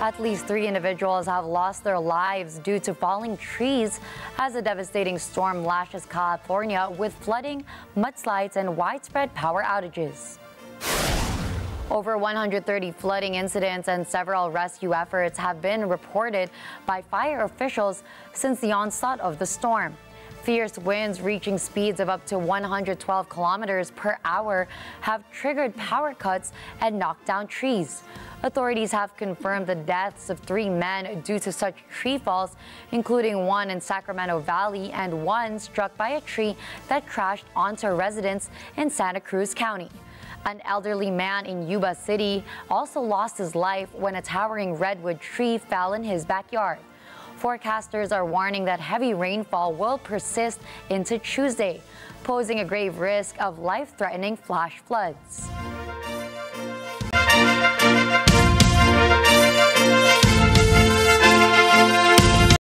At least 3 individuals have lost their lives due to falling trees as a devastating storm lashes California with flooding, mudslides, and widespread power outages. Over 130 flooding incidents and several rescue efforts have been reported by fire officials since the onset of the storm. Fierce winds reaching speeds of up to 112 kilometers per hour have triggered power cuts and knocked down trees. Authorities have confirmed the deaths of 3 men due to such tree falls, including one in Sacramento Valley and one struck by a tree that crashed onto residents in Santa Cruz County. An elderly man in Yuba City also lost his life when a towering redwood tree fell in his backyard. Forecasters are warning that heavy rainfall will persist into Tuesday, posing a grave risk of life-threatening flash floods.